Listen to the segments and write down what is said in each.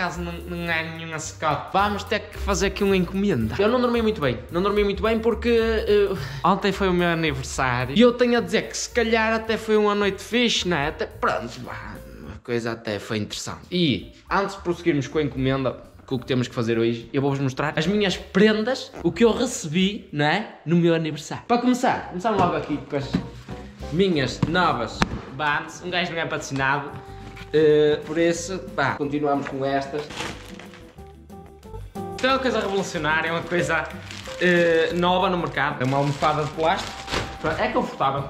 acaso não há nenhuma secada. Vamos ter que fazer aqui uma encomenda. Eu não dormi muito bem. Não dormi muito bem porque ontem foi o meu aniversário. E eu tenho a dizer que se calhar até foi uma noite fixe, não é? Até, pronto, a coisa até foi interessante. E antes de prosseguirmos com a encomenda, o que temos que fazer hoje, eu vou-vos mostrar as minhas prendas, o que eu recebi, não é? No meu aniversário. Para começar, começamos logo aqui com as minhas novas bands. Um gajo não é patrocinado, por isso, pá, continuamos com estas. Então é uma coisa revolucionária, é uma coisa nova no mercado. É uma almofada de plástico, é confortável.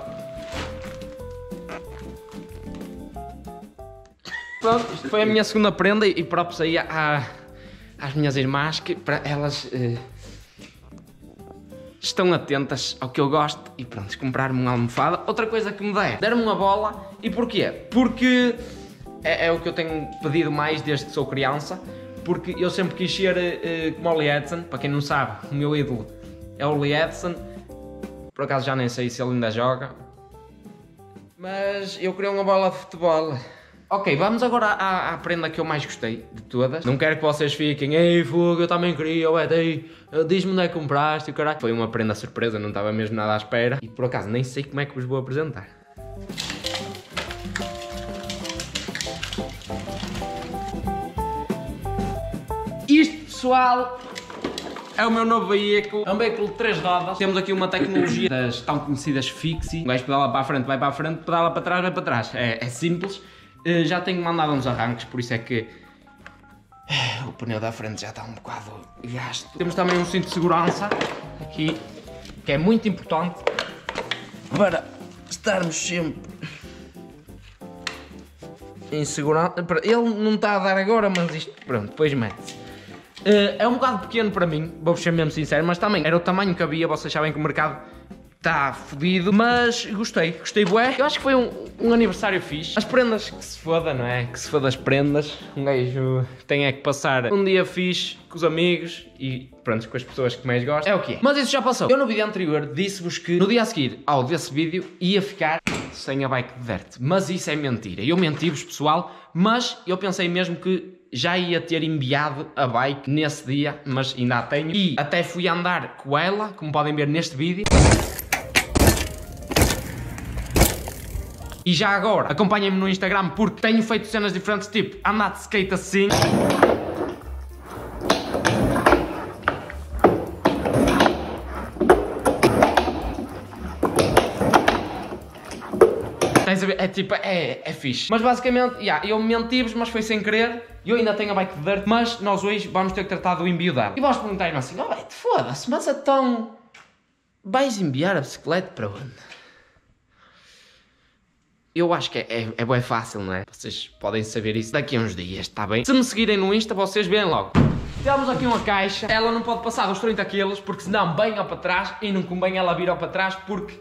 Pronto, isto foi a minha segunda prenda e próprios aí às minhas irmãs, que para elas estão atentas ao que eu gosto e pronto, compraram-me uma almofada. Outra coisa que me deram-me uma bola. E porquê? Porque é o que eu tenho pedido mais desde que sou criança, porque eu sempre quis ser como o Lee Edson. Para quem não sabe, o meu ídolo é o Lee Edson, por acaso já nem sei se ele ainda joga, mas eu queria uma bola de futebol. Ok, vamos agora à prenda que eu mais gostei de todas. Não quero que vocês fiquem, ei, fogo, eu também queria, ué, daí, diz-me onde é que compraste, o caralho. Foi uma prenda surpresa, não estava mesmo nada à espera. E por acaso, nem sei como é que vos vou apresentar. Isto, pessoal, é o meu novo veículo. É um veículo de 3 rodas. Temos aqui uma tecnologia das tão conhecidas fixie. Um gajo pedala para a frente, vai para a frente, pedala para trás, vai para trás. É simples. Já tenho mandado uns arranques, por isso é que o pneu da frente já está um bocado gasto. Temos também um cinto de segurança aqui, que é muito importante para estarmos sempre em segurança. Ele não está a dar agora, mas isto, pronto, depois mete-se. É um bocado pequeno para mim, vou-vos ser mesmo sincero, mas também era o tamanho que havia. Vocês sabem que o mercado está fodido, mas gostei bué. Eu acho que foi um aniversário fixe. As prendas que se foda, não é? Que se foda as prendas. Um gajo tem é que passar um dia fixe com os amigos e pronto, com as pessoas que mais gostam. É o que é. Mas isso já passou. Eu no vídeo anterior disse-vos que no dia a seguir ao desse vídeo ia ficar sem a bike de Dirt. Mas isso é mentira. Eu menti-vos, pessoal, mas eu pensei mesmo que já ia ter enviado a bike nesse dia, mas ainda a tenho. E até fui andar com ela, como podem ver neste vídeo. E já agora, acompanhem-me no Instagram porque tenho feito cenas diferentes, tipo andar de skate assim. É tipo, é fixe. Mas basicamente, eu menti-vos, mas foi sem querer. Eu ainda tenho a bike de Dirt, mas nós hoje vamos ter que tratar do envio dela. E vós perguntarem-me assim, oh, bem, foda-se, mas então vais enviar a bicicleta para onde? Eu acho que é bem fácil, não é? Vocês podem saber isso daqui a uns dias, está bem? Se me seguirem no Insta, vocês veem logo. Temos aqui uma caixa. Ela não pode passar dos 30 kg, porque senão bem ao para trás. E não convém ela vir ao para trás, porque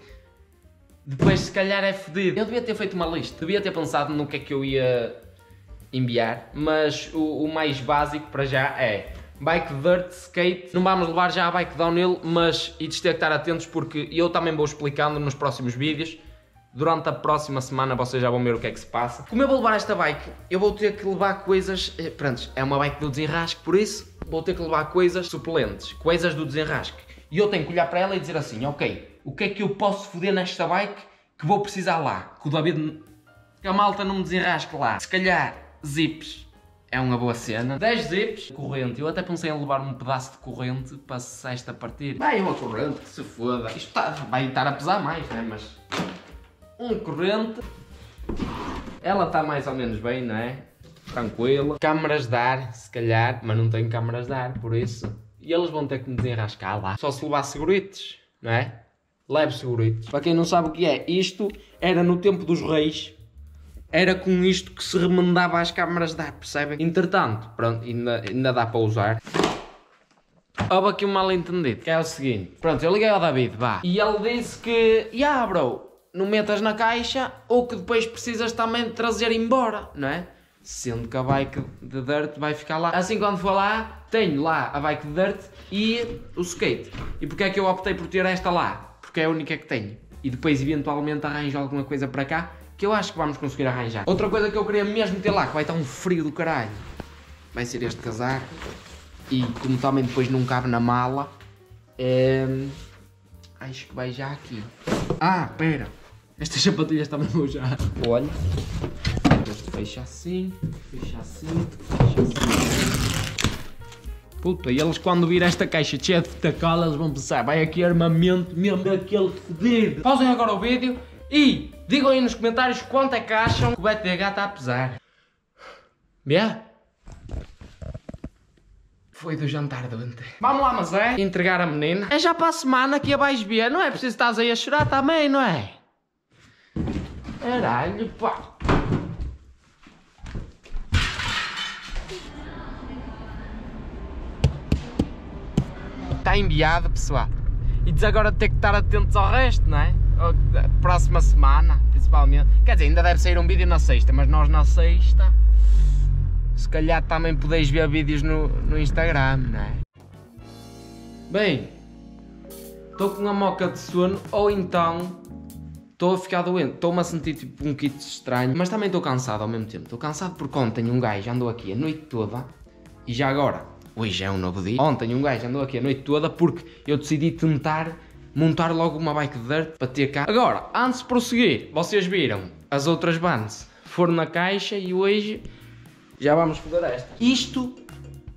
depois se calhar é fodido. Eu devia ter feito uma lista. Devia ter pensado no que é que eu ia enviar. Mas o mais básico para já é bike Dirt, skate. Não vamos levar já a bike Downhill, mas e de ter que estar atentos, porque eu também vou explicando nos próximos vídeos. Durante a próxima semana vocês já vão ver o que é que se passa. Como eu vou levar esta bike, eu vou ter que levar coisas... Pronto, é uma bike do desenrasque, por isso vou ter que levar coisas suplentes, coisas do desenrasque. E eu tenho que olhar para ela e dizer assim, ok, o que é que eu posso foder nesta bike que vou precisar lá? Que o David... que a malta não me desenrasque lá. Se calhar, zips é uma boa cena. 10 zips, corrente. Eu até pensei em levar um pedaço de corrente para se esta partir. Vai uma corrente, que se foda. Isto vai estar a pesar mais, né? Mas... um corrente, ela está mais ou menos bem, não é? Tranquila. Câmaras de ar, se calhar, mas não tenho câmaras de ar, por isso. E eles vão ter que me desenrascar lá. Só se levar seguritos, não é? Leve seguritos. Para quem não sabe o que é, isto era no tempo dos reis, era com isto que se remendava as câmaras de ar, percebem? Entretanto, pronto, ainda dá para usar. Houve aqui um mal-entendido, que é o seguinte. Pronto, eu liguei ao David, vá. E ele disse que, bro, não metas na caixa ou que depois precisas também de trazer embora, não é? Sendo que a bike de Dirt vai ficar lá. Assim, quando for lá, tenho lá a bike de Dirt e o skate. E porque é que eu optei por ter esta lá? Porque é a única que tenho. E depois, eventualmente, arranjo alguma coisa para cá que eu acho que vamos conseguir arranjar. Outra coisa que eu queria mesmo ter lá, que vai estar um frio do caralho, vai ser este casaco e como também depois não cabe na mala, acho que vai já aqui. Ah, pera, estas sapatilhas também vão já. Olha, fecha assim, fecha assim, fecha assim. Puta, e eles quando vir esta caixa cheia de fita cola, eles vão pensar, vai aqui armamento mesmo daquele fedido. Pausem agora o vídeo e digam aí nos comentários quanto é que acham que o BTH está a pesar. Yeah? Foi do jantar de ontem. Vamos lá, mas é entregar a menina. É já para a semana que a vais ver, não é preciso estar aí a chorar também, não é? Caralho, pá. Está enviado, pessoal. E diz agora ter que estar atentos ao resto, não é? Próxima semana, principalmente. Quer dizer, ainda deve sair um vídeo na sexta, mas nós na sexta... Se calhar também podeis ver vídeos no Instagram, não é? Bem, estou com uma moca de sono ou então estou a ficar doente. Estou-me a sentir tipo um kit estranho, mas também estou cansado ao mesmo tempo. Estou cansado porque ontem um gajo andou aqui a noite toda e já agora, hoje é um novo dia. Ontem um gajo andou aqui a noite toda porque eu decidi tentar montar logo uma bike de dirt para ter cá. Agora, antes de prosseguir, vocês viram as outras bands foram na caixa e hoje... Já vamos fazer esta. Isto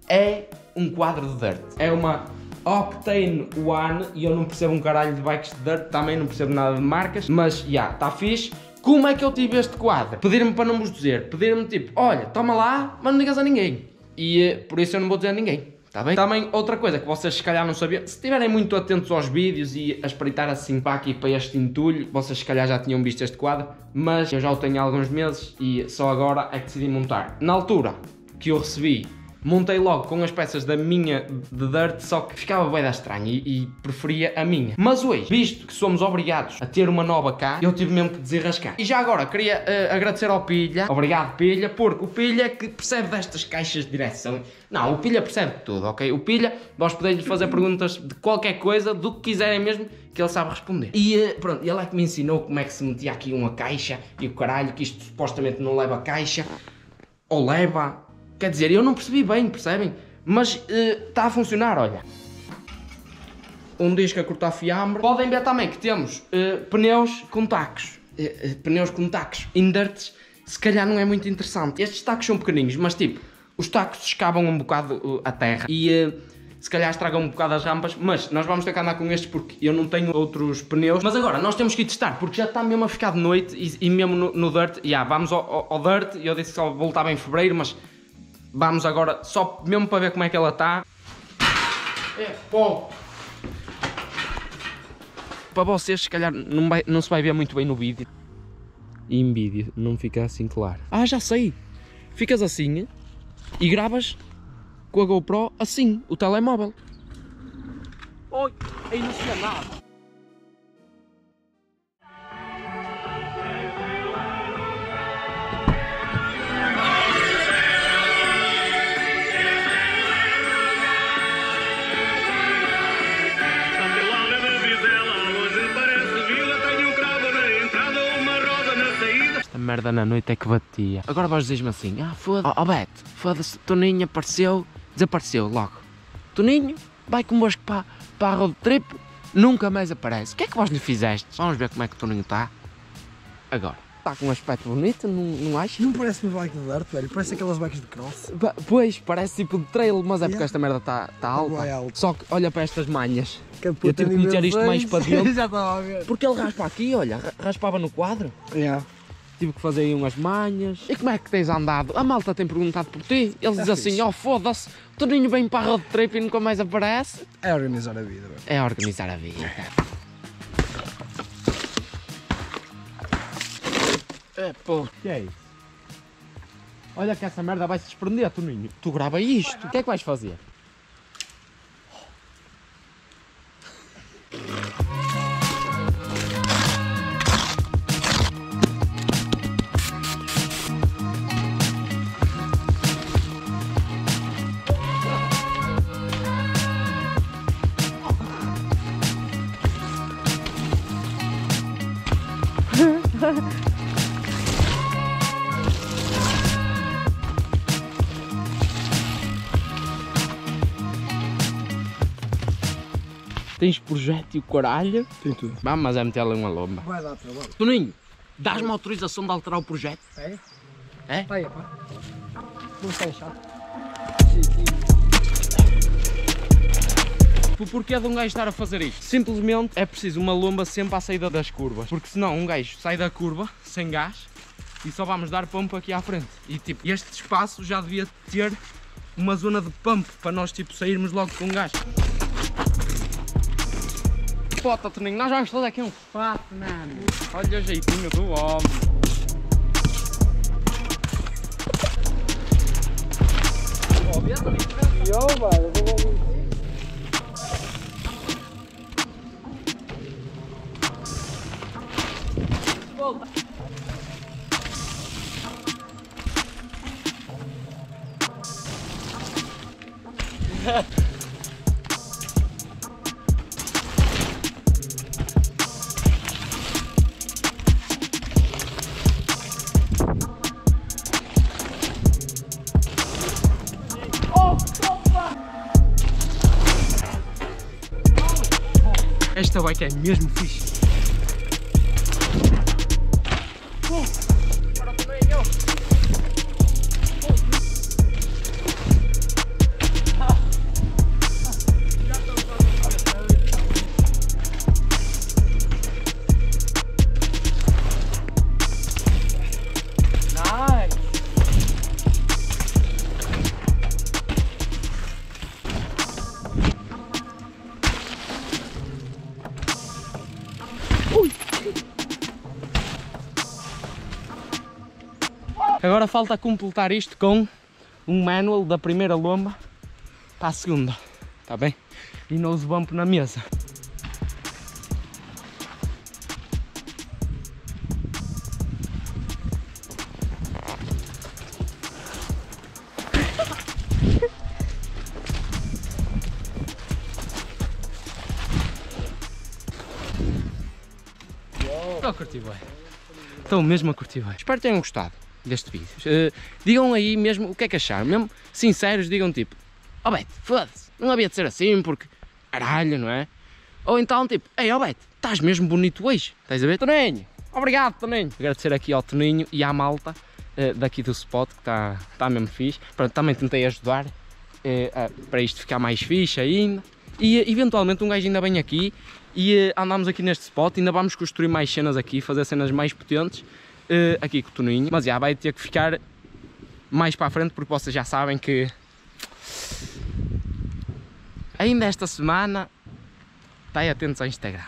é um quadro de dirt. É uma Octane One e eu não percebo um caralho de bikes de dirt, também não percebo nada de marcas, mas já, está fixe. Como é que eu tive este quadro? Pediram-me para não vos dizer, pediram-me tipo, olha, toma lá, mas não digas a ninguém. E por isso eu não vou dizer a ninguém, está bem? Também outra coisa que vocês se calhar não sabiam, se estiverem muito atentos aos vídeos e a espreitar assim para aqui para este entulho, vocês se calhar já tinham visto este quadro, mas eu já o tenho há alguns meses e só agora é que decidi montar. Na altura que eu recebi, montei logo com as peças da minha de dirt, só que ficava bué da estranha e preferia a minha. Mas hoje, visto que somos obrigados a ter uma nova cá, eu tive mesmo que desenrascar. E já agora, queria agradecer ao Pilha. Obrigado, Pilha, porque o Pilha que percebe destas caixas de direção. Não, o Pilha percebe tudo, ok? O Pilha, vós podeis lhe fazer perguntas de qualquer coisa, do que quiserem mesmo, que ele sabe responder. E pronto, ele é que me ensinou como é que se metia aqui uma caixa e o caralho, que isto supostamente não leva caixa, ou leva... Quer dizer, eu não percebi bem, percebem? Mas está a funcionar, olha. Um disco a cortar fiambre. Podem ver também que temos pneus com tacos. Pneus com tacos. Indirts, se calhar não é muito interessante. Estes tacos são pequeninos, mas tipo, os tacos escavam um bocado a terra. E se calhar estragam um bocado as rampas. Mas nós vamos ter que andar com estes porque eu não tenho outros pneus. Mas agora, nós temos que ir testar, porque já está mesmo a ficar de noite. E mesmo no dirt, vamos ao dirt. Eu disse que só voltava em fevereiro, mas... Vamos agora, só mesmo para ver como é que ela está. É, bom. Para vocês, se calhar, não se vai ver muito bem no vídeo. E em vídeo, não fica assim claro. Ah, já sei. Ficas assim e gravas com a GoPro assim, o telemóvel. Oi, aí não se vê nada. Merda na noite é que batia. Agora vós dizes-me assim, foda-se, Beto, foda-se, Toninho apareceu, desapareceu logo. Toninho, vai convosco para a road trip, nunca mais aparece. O que é que vós lhe fizeste? Vamos ver como é que o Toninho está. Agora. Está com um aspecto bonito, não achas? Não parece uma bike de dirt, velho, parece aquelas bikes de cross. Pois, parece tipo de trail, mas é porque esta merda está alta. Só que olha para estas manhas. Eu tive que meter isto mais para dentro. Já estava a ver. Porque ele raspa aqui, olha, raspava no quadro. Tive que fazer aí umas manhas. E como é que tens andado? A malta tem perguntado por ti. Eles dizem assim, foda-se, o Toninho vem para a road trip e nunca mais aparece. É organizar a vida, bro. É organizar a vida. É, pô. O que é isso? Olha que essa merda vai se desprender, Toninho. Tu grava isto. O que é que vais fazer? tens projeto e o caralho. Tem tudo. Vamos a meter-lhe uma lomba. Vai lá, trabalho. Toninho, dás-me autorização de alterar o projeto? É? É? Vai, pá. Não sei, chato. O porquê de um gajo estar a fazer isto? Simplesmente é preciso uma lomba sempre à saída das curvas, porque senão um gajo sai da curva sem gás e só vamos dar pump aqui à frente. E tipo, este espaço já devia ter uma zona de pump para nós tipo sairmos logo com gás. Pota, Toninho, nós vamos fazer aqui um fato, mano. Olha o jeitinho do homem. Esta bike é mesmo fixe. Para o Toninho. Agora falta completar isto com um manual da primeira lomba para a segunda, está bem? E nose bump na mesa. Estou a curtir bem. Estou mesmo a curtir bem. Espero que tenham gostado deste vídeo. Digam aí mesmo o que é que acharam, mesmo sinceros, digam tipo, ó Beto, foda-se, não havia de ser assim porque caralho, não é? Ou então tipo, ei ó Beto, estás mesmo bonito hoje, estás a ver? Toninho, obrigado Toninho. Agradecer aqui ao Toninho e à malta daqui do spot que está mesmo fixe. Pronto, também tentei ajudar para isto ficar mais fixe ainda. E eventualmente um gajo ainda vem aqui e andamos aqui neste spot, ainda vamos construir mais cenas aqui, fazer cenas mais potentes. Aqui com o Toninho, mas já vai ter que ficar mais para a frente porque vocês já sabem que ainda esta semana estai atentos ao Instagram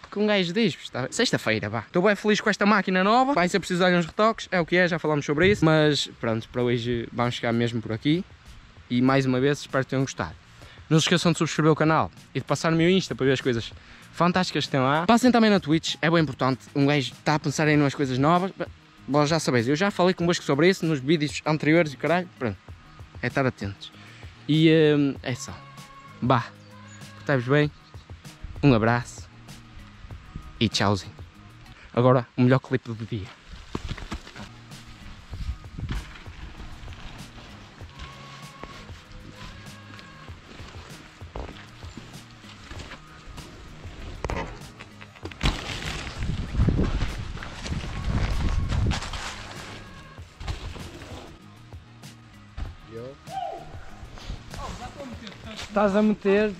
porque um gajo diz-vos, sexta-feira vá, estou bem feliz com esta máquina nova, vai ser preciso dar uns retoques, é o que é, já falámos sobre isso, mas pronto, para hoje vamos ficar mesmo por aqui e mais uma vez espero que tenham gostado. Não se esqueçam de subscrever o canal e de passar no meu Insta para ver as coisas fantásticas que tem lá. Passem também na Twitch, é bem importante. Um gajo está a pensar em umas coisas novas. Vós já sabeis, eu já falei convosco sobre isso nos vídeos anteriores e caralho. Pronto, é estar atentos. E é só. Bah, portai-vos bem. Um abraço. E tchauzinho. Agora, o melhor clipe do dia. Estás a meter,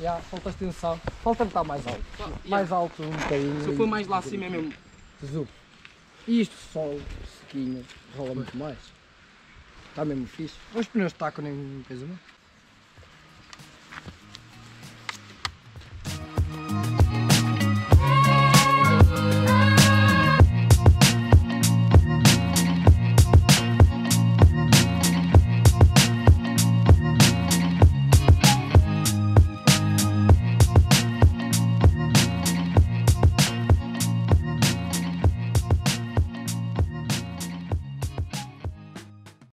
já, falta extensão, falta estar mais alto, mais alto um bocadinho. Se for mais lá acima é mesmo. Zup. Isto solo, sequinho, rola muito mais. Está mesmo fixe. Os pneus de taco nem coisa não.